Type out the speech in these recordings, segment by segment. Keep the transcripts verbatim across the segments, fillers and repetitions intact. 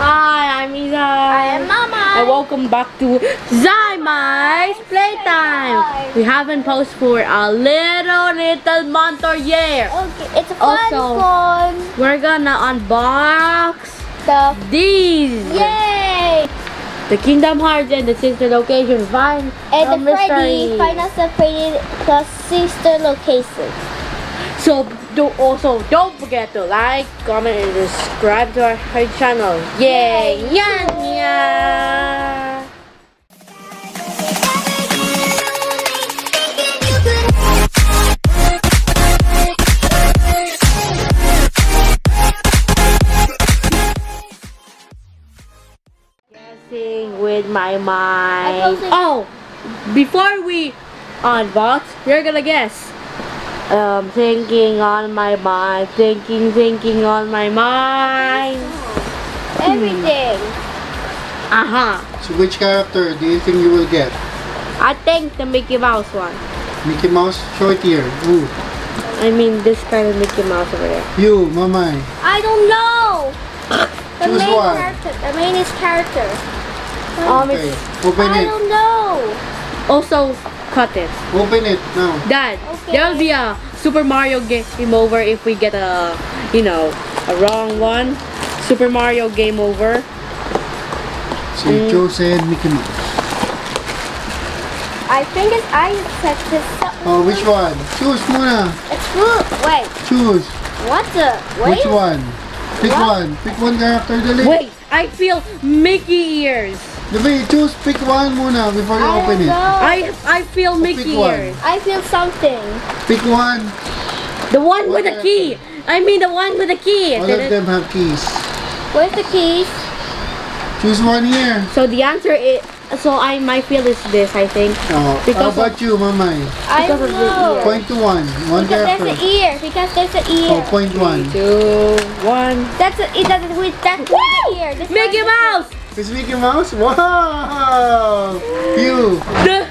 Hi, I'm Isa. I am Mama. And welcome back to Zaimai's Playtime. Playtime. We haven't posted for a little, little month or year. Okay, it's a fun also, one. We're gonna unbox the these. Yay! The Kingdom Hearts and the Sister Location. Find and the, the Freddy, Five Nights at Freddy's plus Sister Location. So do also don't forget to like, comment, and subscribe to our, our channel. Yay! Yay. Nya, nya. Guessing with my mind. Oh, before we unbox, you're gonna guess. Um, thinking on my mind, thinking, thinking on my mind. Everything. Aha. Uh-huh. So which character do you think you will get? I think the Mickey Mouse one. Mickey Mouse short ear. Ooh. I mean this kind of Mickey Mouse over there. You, Mama. I don't know. The Choose main one. character. The main character. Um, okay. It's, Open I it. I don't know. Also. Cut it. Open it now. Dad, okay. There'll be a Super Mario game over if we get a, you know, a wrong one. Super Mario game over. So you mm. chose Mickey Mouse. I think it's I said this. Oh, which one? Choose muna. It's good. Wait. Choose. What the? Wait. Which one? Pick what? one. Pick one character. Delete. Wait. I feel Mickey ears. You choose pick one muna before you I open it. I I feel so Mickey ears. I feel something. Pick one. The one what with the key. Them? I mean the one with the key. All Did of it? them have keys. Where's the keys? Choose one here. So the answer is so I my feel is this I think. Oh, because how about you, Mama? I because of the ear. Point to one. One because character. There's an ear. Because there's an ear. Oh, point Three, one. Two, one. That's a, it. That's with that ear. This Mickey Mouse. Is Mickey Mouse? Wow! You. The,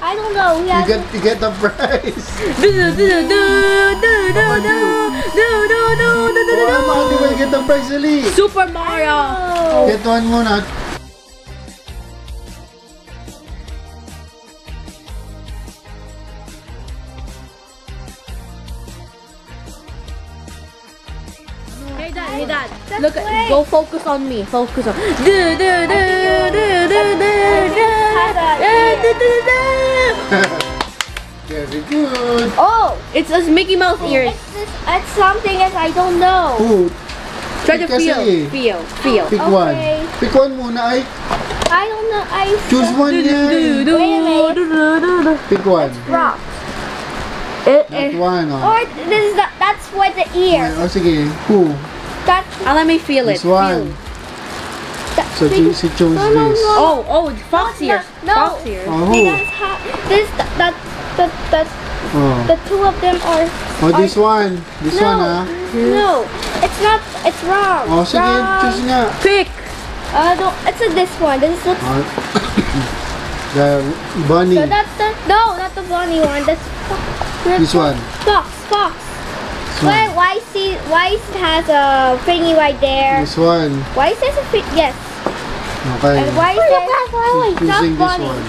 I don't know. We you get to get the prize. Do do do do do do do do do do do do. Mama, you will get the prize, Ali. Super Mario. Oh. Get one more. Hey Dad, hey Dad, That's look at, go focus on me, focus on do do do do do do do. Very good. Oh, it's a Mickey Mouse oh. ears. It's, this, it's something that I don't know. Ooh. Try Pick to feel, kasi. feel, feel. Pick okay. one. Pick one muna, I. I don't know, I. Choose one do, do, do, Wait, do, do, do, do. Pick one. It's rock. It, it. One, oh. Or this is the, that's what the ear. Oh, okay. Who? That's. Uh, let me feel it. This one. Feel. So she chose this. No, no, no. Oh, oh, fox ears. No. Fox ears. Oh. This that that that. Oh. The two of them are. Oh, are, this one. This no, one, ah. No, it's not. It's wrong. Oh, sige, choose nga. Pick. Uh, no, it's a, this one. This is. The The bunny. So that's the, no, not the bunny one. That's fox. This one. Fox, fox. Why, why, see, why it has a thingy right there? This one. Why is this a fit? Yes. Okay. And why is oh, there? She's choosing this one.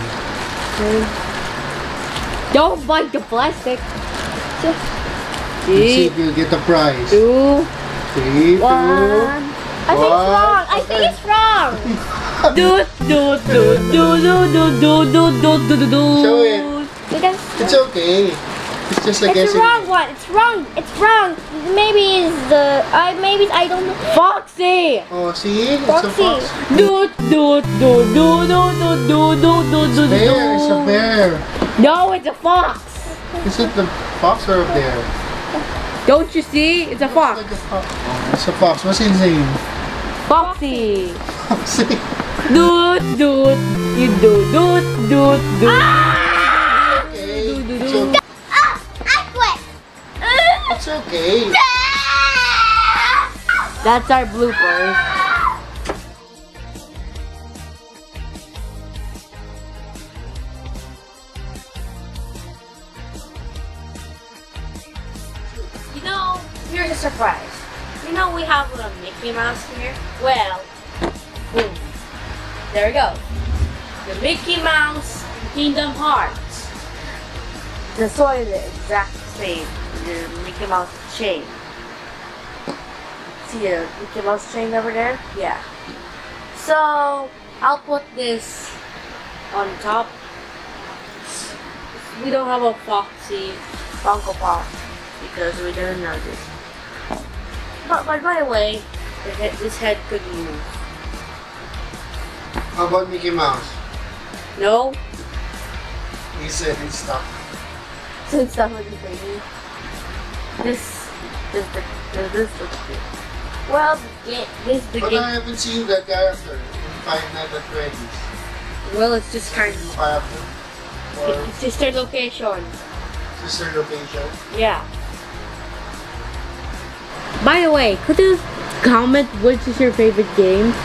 Okay. Don't bite the plastic. Let's see if you'll get the prize. Two. Three. One. Two. I think it's wrong. I think it's wrong. Do do do do do do do do do do do. Show it. Because it's okay. It's just a guess. It's the wrong one. It's wrong. It's wrong. Maybe it's the I. Maybe I don't know. Foxy. Oh, see. Foxy. Do do do do do do do do do do. Bear. It's a bear. No, it's a fox. Is it the fox or a bear? Don't you see? It's a fox. It's a fox. What's his name? Foxy. Foxy. Doot doot. You do doot doot doot. Ah! Okay. Do, do, do, do. No. Oh, I quit. It's okay. That's our bloopers. You know, here's a surprise. You know we have a Mickey Mouse here? Well, Boom. There we go. The Mickey Mouse Kingdom Hearts. The soil is the exact same. The Mickey Mouse chain. See the Mickey Mouse chain over there? Yeah. So I'll put this on top. We don't have a Foxy Funko Pop because we didn't know this. But, but by the way, the head, this head could move. How about Mickey Mouse? No. He said he's stuck. So it's stuck with the baby. This, this, this, this looks good. Well, this the But game. I haven't seen that character in Five Nights at Freddy's. Well, it's just kind of. Sister Location. Sister Location? Yeah. By the way, could you comment which is your favorite game?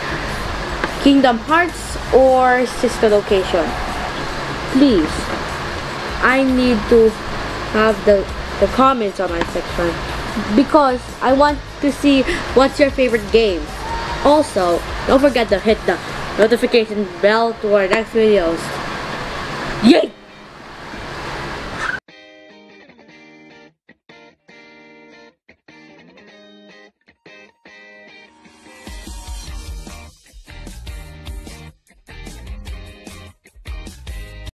Kingdom Hearts or Sister Location? Please. I need to have the, the comments on my section because I want to see what's your favorite game. Also, don't forget to hit the notification bell to our next videos. Yay!